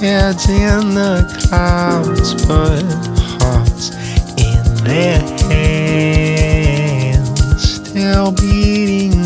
heads in the clouds, but hearts in their hands, still beating